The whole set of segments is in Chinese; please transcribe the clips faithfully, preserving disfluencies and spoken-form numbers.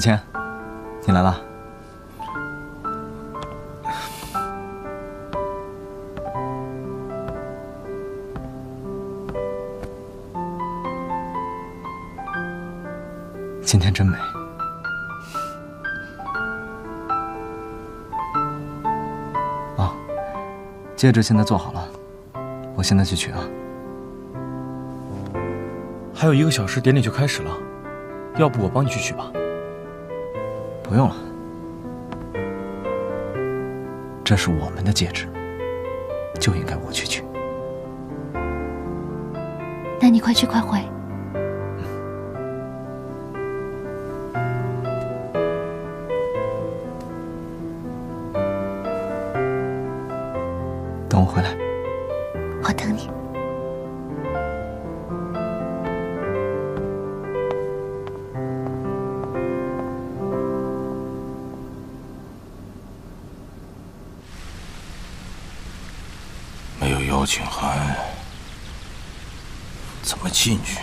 子谦，你来了。今天真美。 戒指现在做好了，我现在去取啊。还有一个小时典礼就开始了，要不我帮你去取吧？不用了，这是我们的戒指，就应该我去取。那你快去快回。 等我回来，我等你。没有邀请函，怎么进去？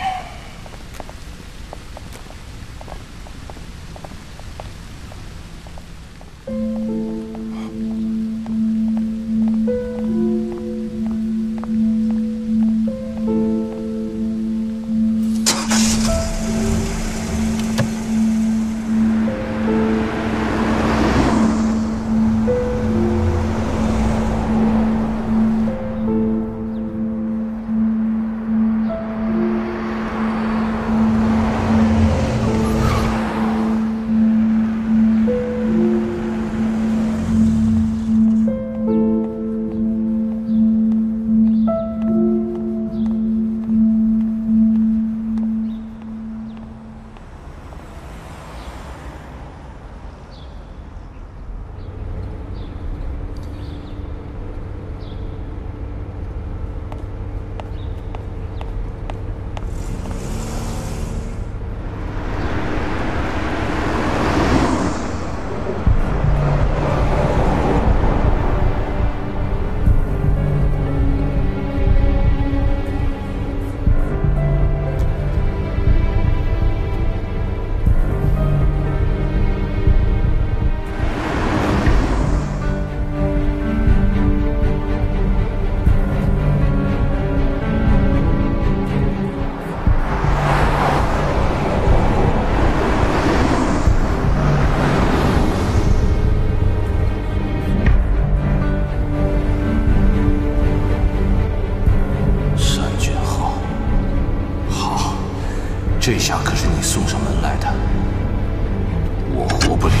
这下可是你送上门来的，我活不了，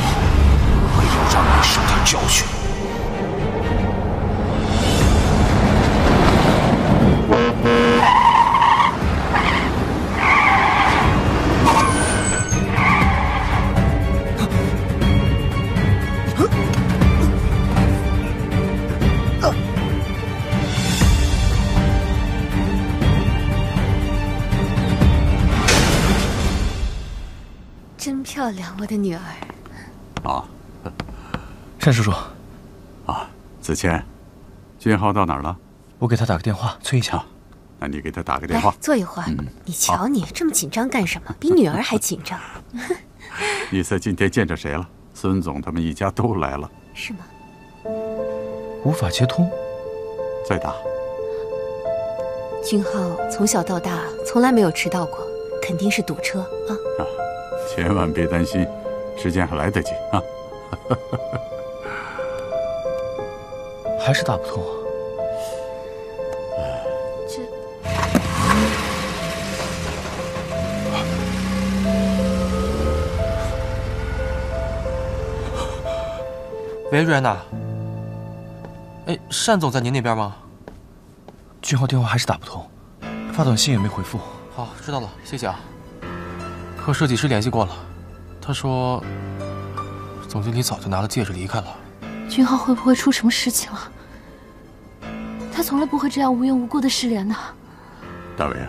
我要让你受点教训。 漂亮，我的女儿。啊，单叔叔，啊，子谦，俊浩到哪儿了？我给他打个电话催一下。那你给他打个电话。坐一会儿，你瞧你这么紧张干什么？比女儿还紧张。你在今天见着谁了？孙总他们一家都来了。是吗？无法接通。再打。俊浩从小到大从来没有迟到过，肯定是堵车啊。啊。 千万别担心，时间还来得及啊！还是打不通啊！这……喂，瑞安娜。哎，单总在您那边吗？俊浩电话还是打不通，发短信也没回复。好，知道了，谢谢啊。 和设计师联系过了，他说，总经理早就拿了戒指离开了。君浩会不会出什么事情了？他从来不会这样无缘无故的失联的。大伟啊，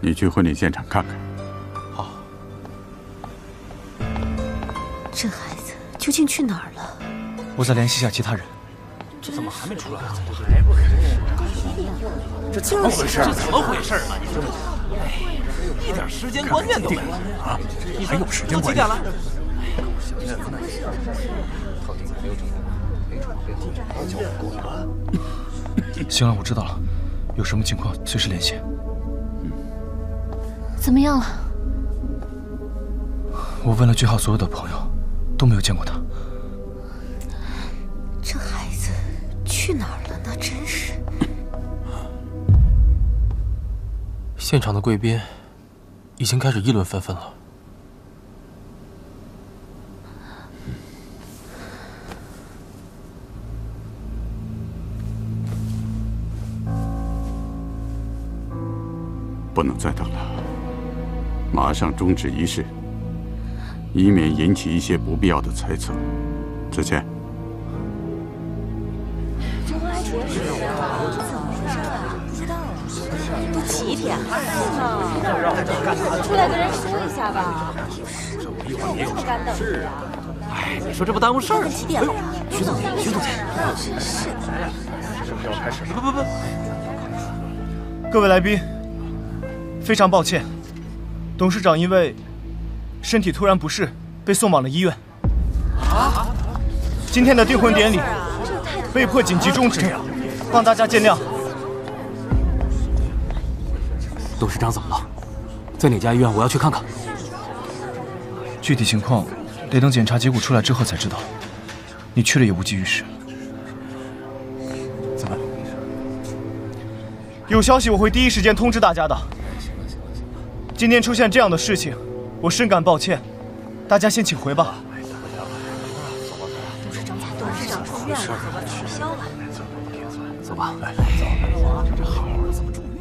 你去婚礼现场看看。好。这孩子究竟去哪儿了？我再联系一下其他人。这怎么还没出来？怎么还不来？这怎么回事？这怎么回事啊？一点时间观念都没有啊！还有时间观念？都几点了？行了，我知道了，有什么情况随时联系。嗯，怎么样了？我问了句号所有的朋友，都没有见过他。这孩子去哪儿了呢？真是。现场的贵宾已经开始议论纷纷了。 不能再等了，马上终止仪式，以免引起一些不必要的猜测。子谦，这关键是怎么回事啊？不知道啊，都几点了？是吗？出来跟人说一下吧。这么干等着？哎，你说这不耽误事儿吗？几点了？徐总监，徐总监，真是的。不不不，各位来宾。 非常抱歉，董事长因为身体突然不适，被送往了医院。啊！今天的订婚典礼被迫紧急终止，望大家见谅。董事长怎么了？在哪家医院？我要去看看。具体情况得等检查结果出来之后才知道。你去了也无济于事。怎么？有消息我会第一时间通知大家的。 今天出现这样的事情，我深感抱歉，大家先请回吧。董事长家董事长住院了，取消了。走吧，走。这好儿子怎么住院？